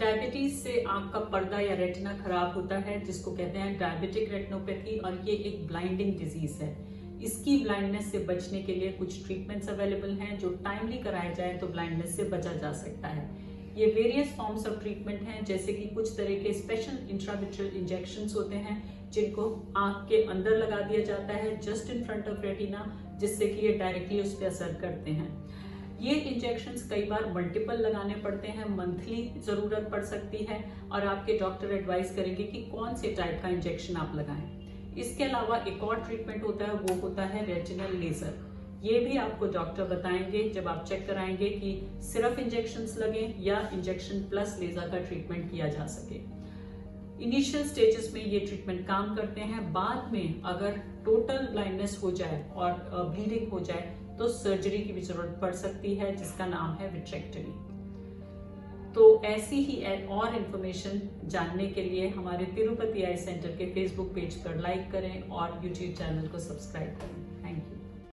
Diabetes से आंख का पर्दा या रेटिना खराब होता है जिसको कहते हैं डायबिटिक रेटिनोपैथी, और ये एक ब्लाइंडिंग डिजीज है। इसकी ब्लाइंडनेस से बचने के लिए कुछ ट्रीटमेंट्स अवेलेबल हैं जो टाइमली कराए जाए तो ब्लाइंडनेस से बचा जा सकता है। ये वेरियस फॉर्म्स ऑफ ट्रीटमेंट हैं, जैसे कि कुछ तरह के स्पेशल इंट्राविट्रियल इंजेक्शंस होते हैं जिनको आंख के अंदर लगा दिया जाता है just in front of retina, जिससे कि ये डायरेक्टली उस पर असर करते हैं। ये इंजेक्शंस कई बार मल्टीपल लगाने पड़ते हैं, मंथली ज़रूरत पड़ सकती है, और आपके डॉक्टर एडवाइस करेंगे कि कौन से टाइप का इंजेक्शन आप लगाएं। इसके अलावा एक और ट्रीटमेंट होता है, वो होता है रेटिनल लेज़र। ये भी आपको डॉक्टर बताएंगे जब आप चेक कराएंगे कि सिर्फ इंजेक्शंस लगें या इंजेक्शन प्लस लेज़र का ट्रीटमेंट किया जा सके। इनिशियल स्टेजेस में ये ट्रीटमेंट काम करते हैं, बाद में अगर टोटल ब्लाइंडनेस हो जाए और ब्लीडिंग हो जाए तो सर्जरी की भी जरूरत पड़ सकती है, जिसका नाम है विट्रेक्टरी। तो ऐसी ही और इन्फॉर्मेशन जानने के लिए हमारे तिरुपति आई सेंटर के फेसबुक पेज पर लाइक करें और यूट्यूब चैनल को सब्सक्राइब करें। Thank you.